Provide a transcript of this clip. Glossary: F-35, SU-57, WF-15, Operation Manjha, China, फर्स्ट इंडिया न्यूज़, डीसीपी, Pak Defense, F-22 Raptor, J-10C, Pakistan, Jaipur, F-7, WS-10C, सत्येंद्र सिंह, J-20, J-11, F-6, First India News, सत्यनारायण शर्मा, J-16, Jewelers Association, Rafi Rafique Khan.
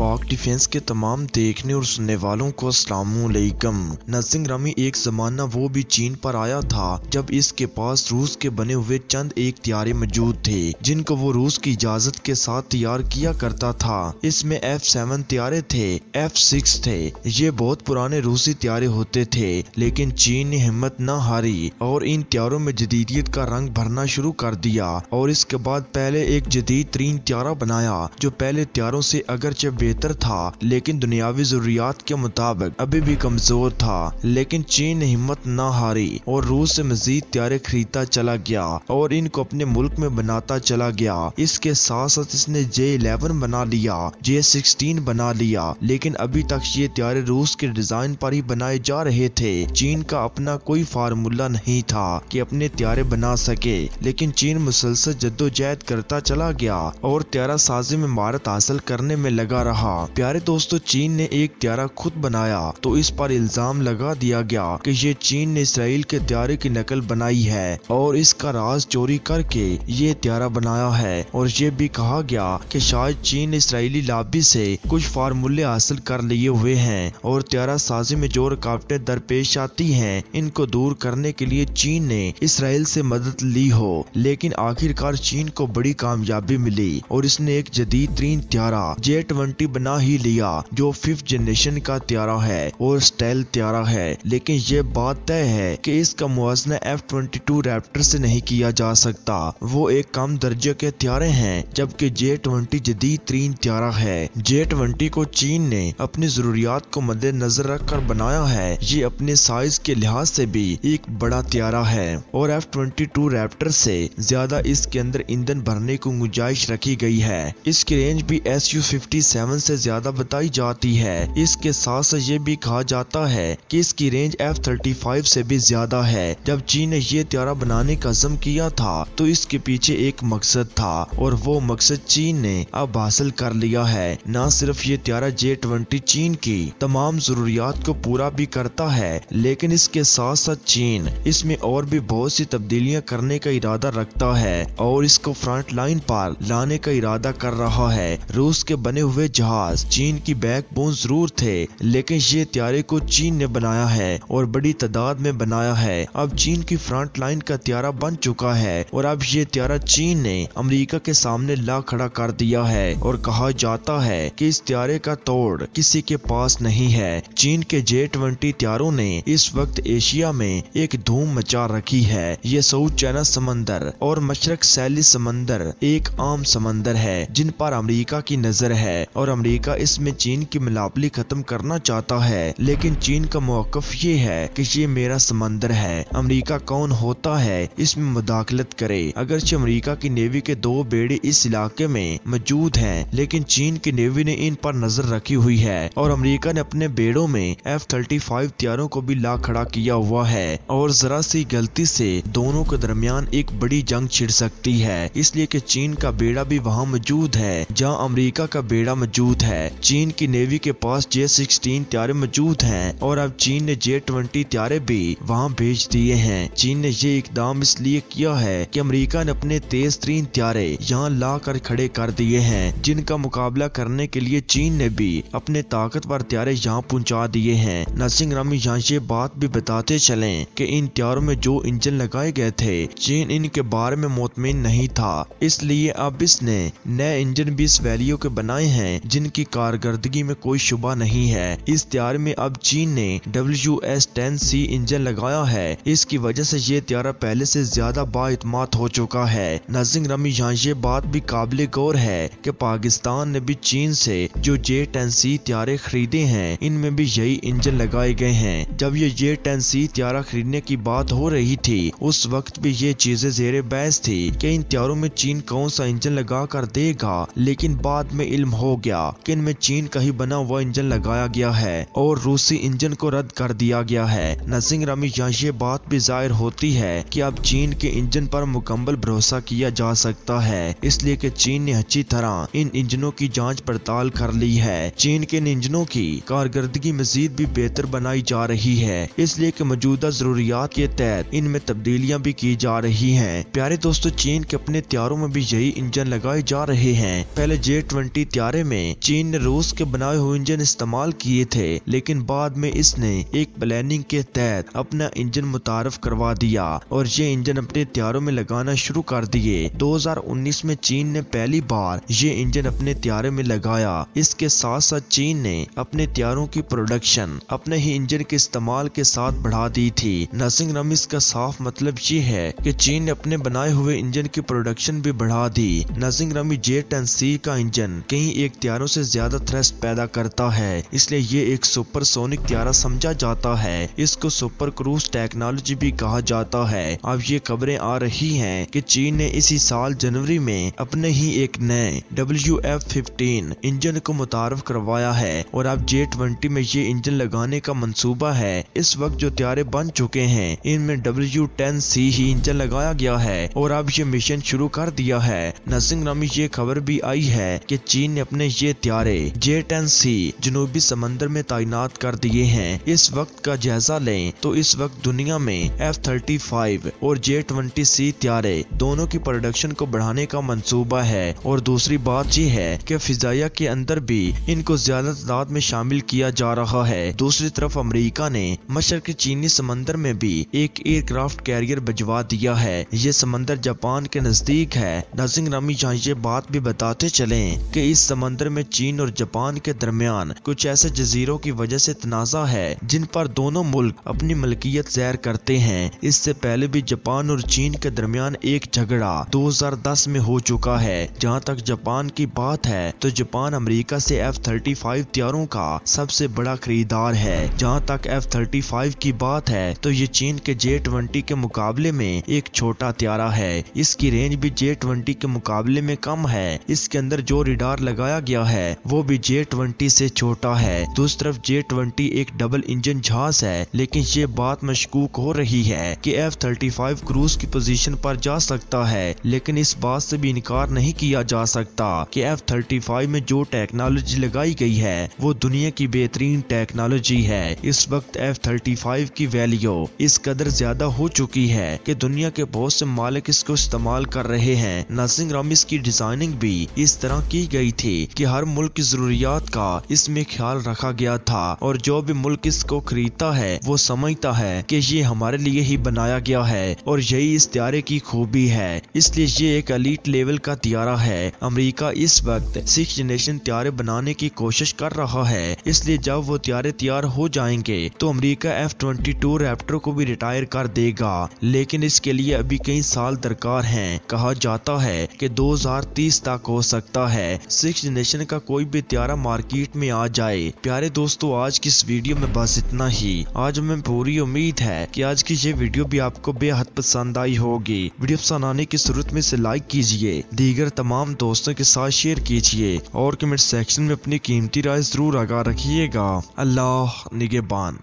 पाक डिफेंस के तमाम देखने और सुनने वालों को अस्सलामुअलैकुम। नाज़रीन ग्रामी, एक जमाना वो भी चीन पर आया था जब इसके पास रूस के बने हुए चंद एक हथियार मौजूद थे जिनको वो रूस की इजाजत के साथ तैयार किया करता था। इसमें F-7 हथियार थे, F-6 थे। ये बहुत पुराने रूसी हथियार होते थे, लेकिन चीन ने हिम्मत न हारी और इन हथियारों में जदीदियत का रंग भरना शुरू कर दिया और इसके बाद पहले एक जदीद तरीन हथियार बनाया जो पहले हथियारों से अगरचे बेहतर था लेकिन दुनियावी जरूरियात के मुताबिक अभी भी कमजोर था। लेकिन चीन ने हिम्मत न हारी और रूस से मजीद हथियार खरीदता चला गया और इनको अपने मुल्क में बनाता चला गया। इसके साथ साथ इसने J-11 बना लिया, J-16 बना लिया, लेकिन अभी तक ये हथियार रूस के डिजाइन पर ही बनाए जा रहे थे। चीन का अपना कोई फार्मूला नहीं था कि अपने हथियार बना सके, लेकिन चीन मुसलसल जद्दोजहद करता चला गया और हथियार साजी में महारत हासिल करने में लगा रहा। प्यारे दोस्तों, चीन ने एक हथियार खुद बनाया तो इस पर इल्जाम लगा दिया गया कि ये चीन ने इसराइल के हथियार की नकल बनाई है और इसका राज चोरी करके ये हथियार बनाया है। और ये भी कहा गया कि शायद चीन इसराइली लाबी से कुछ फार्मूले हासिल कर लिए हुए हैं और हथियार साजी में जो रुकावटें दरपेश आती हैं इनको दूर करने के लिए चीन ने इसराइल से मदद ली हो। लेकिन आखिरकार चीन को बड़ी कामयाबी मिली और इसने एक जदीद तरीन हथियार J-20 बना ही लिया जो 5th जनरेशन का हथियार है और स्टाइल हथियार है। लेकिन ये बात तय है कि इसका मुआवजना F-22 रैप्टर से नहीं किया जा सकता, वो एक कम दर्जे के हथियार हैं, जबकि J-20 जदीद तरीन हथियार है। J-20 को चीन ने अपनी जरूरियात को मद्देनजर रखकर बनाया है। ये अपने साइज के लिहाज से भी एक बड़ा हथियार है और F-22 रैप्टर से ज्यादा इसके अंदर ईंधन भरने की गुंजाइश रखी गई है। इसकी रेंज भी SU-57 से ज्यादा बताई जाती है। इसके साथ साथ ये भी कहा जाता है कि इसकी रेंज F-35 से भी ज्यादा है। जब चीन ने ये हथियार बनाने का अज़म किया था तो इसके पीछे एक मकसद था और वो मकसद चीन ने अब हासिल कर लिया है। न सिर्फ ये हथियार J-20 चीन की तमाम जरूरियात को पूरा भी करता है, लेकिन इसके साथ साथ चीन इसमें और भी बहुत सी तब्दीलियां करने का इरादा रखता है और इसको फ्रंट लाइन पर लाने का इरादा कर रहा है। रूस के बने हुए जहाज चीन की बैकबोन जरूर थे, लेकिन ये हथियार को चीन ने बनाया है और बड़ी तादाद में बनाया है। अब चीन की फ्रंट लाइन का हथियार बन चुका है और अब ये हथियार चीन ने अमेरिका के सामने ला खड़ा कर दिया है और कहा जाता है कि इस हथियार का तोड़ किसी के पास नहीं है। चीन के J-20 हथियारों ने इस वक्त एशिया में एक धूम मचा रखी है। ये साउथ चाइना समंदर और मशरक सैली समंदर एक आम समंदर है जिन पर अमेरिका की नजर है और अमेरिका इसमें चीन की मिलापली खत्म करना चाहता है। लेकिन चीन का मौकफ ये है कि ये मेरा समंदर है, अमेरिका कौन होता है इसमें मुदाखलत करे। अगरचे अमेरिका की नेवी के 2 बेड़े इस इलाके में मौजूद हैं, लेकिन चीन की नेवी ने इन पर नजर रखी हुई है और अमेरिका ने अपने बेड़ों में F-35 हथियारों को भी ला खड़ा किया हुआ है और जरा सी गलती से दोनों के दरमियान एक बड़ी जंग छिड़ सकती है, इसलिए कि चीन का बेड़ा भी वहाँ मौजूद है जहाँ अमेरिका का बेड़ा मौजूद है। चीन की नेवी के पास J-16 हथियार मौजूद हैं और अब चीन ने J-20 हथियार भी वहाँ भेज दिए हैं। चीन ने ये इकदाम इसलिए किया है कि अमेरिका ने अपने तेज तरीन हथियार यहाँ ला कर खड़े कर दिए हैं जिनका मुकाबला करने के लिए चीन ने भी अपने ताकतवर हथियार यहाँ पहुँचा दिए हैं। नाज़रीन ग्रामी, यहाँ ये बात भी बताते चले कि इन हथियारों में जो इंजन लगाए गए थे चीन इनके बारे में मुतमिन नहीं था, इसलिए अब इसने नए इंजन भी इस वैल्यू के बनाए हैं जिनकी कारकर्दगी में कोई शुबा नहीं है। इस हथियार में अब चीन ने WS-10C इंजन लगाया है। इसकी वजह से ये हथियार पहले से ज्यादा बाएतमाद हो चुका है। नाज़रीन ग्रामी, यहाँ ये बात भी काबिल गौर है कि पाकिस्तान ने भी चीन से जो J-10C हथियार खरीदे हैं इनमें भी यही इंजन लगाए गए हैं। जब ये J-10C हथियार खरीदने की बात हो रही थी उस वक्त भी ये चीजें जेर बहस थी कि इन हथियारों में चीन कौन सा इंजन लगा कर देगा, लेकिन बाद में इल्म हो गया कि इनमें चीन का ही बना हुआ इंजन लगाया गया है और रूसी इंजन को रद्द कर दिया गया है। नाज़रीन ग्रामी, यहाँ ये बात भी जाहिर होती है कि अब चीन के इंजन पर मुकम्मल भरोसा किया जा सकता है, इसलिए कि चीन ने अच्छी तरह इन इंजनों की जांच पड़ताल कर ली है। चीन के इन इंजनों की कारकर्दगी मजीद भी बेहतर बनाई जा रही है, इसलिए कि मौजूदा जरूरियात के तहत इनमें तब्दीलियां भी की जा रही हैं। प्यारे दोस्तों, चीन के अपने हथियारों में भी यही इंजन लगाए जा रहे हैं। पहले J-20 हथियारे में में चीन ने रूस के बनाए हुए इंजन इस्तेमाल किए थे, लेकिन बाद में इसने एक प्लानिंग के तहत अपना इंजन मुतारफ करवा दिया और ये इंजन अपने हथियारों में लगाना शुरू कर दिए। 2019 में चीन ने पहली बार ये इंजन अपने हथियारों में लगाया। इसके साथ साथ चीन ने अपने हथियारों की प्रोडक्शन अपने ही इंजन के इस्तेमाल के साथ बढ़ा दी थी। नर्सिंग रमीज का साफ मतलब ये है कि चीन ने अपने बनाए हुए इंजन की प्रोडक्शन भी बढ़ा दी। नर्सिंग रमीज J-10C का इंजन कहीं एक हथियारों से ज्यादा थ्रस्ट पैदा करता है, इसलिए ये एक सुपर सोनिक हथियारा समझा जाता है। इसको सुपर क्रूज टेक्नोलॉजी भी कहा जाता है। अब ये खबरें आ रही हैं कि चीन ने इसी साल जनवरी में अपने ही एक नए WF-15 इंजन को मुतारफ करवाया है और अब J-20 में ये इंजन लगाने का मंसूबा है। इस वक्त जो हथियारे बन चुके हैं इनमें W-10C ही इंजन लगाया गया है और अब ये मिशन शुरू कर दिया है। नर्सिंग रमीज ये खबर भी आई है कि चीन ने अपने ये हथियारे J-10C जनूबी समंदर में तैनात कर दिए हैं। इस वक्त का जायजा लें तो इस वक्त दुनिया में F-35 और J-20C हथियारे दोनों की प्रोडक्शन को बढ़ाने का मंसूबा है और दूसरी बात यह है कि फिजाया के अंदर भी इनको ज्यादा तादाद में शामिल किया जा रहा है। दूसरी तरफ अमेरिका ने मशरकी चीनी समंदर में भी एक एयरक्राफ्ट कैरियर भिजवा दिया है। ये समंदर जापान के नजदीक है। नर्सिंग रमीज ये बात भी बताते चले कि इस समंदर में चीन और जापान के दरमियान कुछ ऐसे जजीरों की वजह से तनाजा है जिन पर दोनों मुल्क अपनी मलकियत ज़ाहिर करते हैं। इससे पहले भी जापान और चीन के दरमियान एक झगड़ा 2010 में हो चुका है। जहाँ तक जापान की बात है तो जापान अमेरिका से F-35 हथियारों का सबसे बड़ा खरीदार है। जहाँ तक F-35 की बात है तो ये चीन के J-20 के मुकाबले में एक छोटा हथियारा है। इसकी रेंज भी J-20 के मुकाबले में कम है। इसके अंदर जो रडार लगाया गया है वो भी J-20 से छोटा है। दूसरी तरफ J-20 एक डबल इंजन जहाज है, लेकिन ये बात मशकूक हो रही है कि F-35 क्रूज की पोजीशन पर जा सकता है, लेकिन इस बात से भी इनकार नहीं किया जा सकता कि F-35 में जो टेक्नोलॉजी लगाई गई है वो दुनिया की बेहतरीन टेक्नोलॉजी है। इस वक्त F-35 की वैल्यू इस कदर ज्यादा हो चुकी है कि दुनिया के बहुत से मालिक इसको इस्तेमाल कर रहे हैं। नर्सिंग रमीज की डिजाइनिंग भी इस तरह की गई थी कि हर मुल्क की जरूरियात का इसमें ख्याल रखा गया था और जो भी मुल्क इसको खरीदता है वो समझता है कि ये हमारे लिए ही बनाया गया है और यही इस हथियारे की खूबी है। इसलिए ये एक एलीट लेवल का हथियारा है। अमेरिका इस वक्त 6th जनरेशन हथियारे बनाने की कोशिश कर रहा है, इसलिए जब वो हथियारे तैयार हो जाएंगे तो अमेरिका F-22 रैप्टर को भी रिटायर कर देगा, लेकिन इसके लिए अभी कई साल दरकार हैं। कहा जाता है कि 2030 तक हो सकता है 6th जनरेशन का कोई भी हथियारा मार्केट में आ जाए। प्यारे दोस्तों, आज की इस वीडियो में बस इतना ही। आज हमें पूरी उम्मीद है कि आज की ये वीडियो भी आपको बेहद पसंद आई होगी। वीडियो पसंद आने की सूरत में इसे लाइक कीजिए, दीगर तमाम दोस्तों के साथ शेयर कीजिए और कमेंट सेक्शन में अपनी कीमती राय जरूर आगा रखिएगा। अल्लाह निगेबान।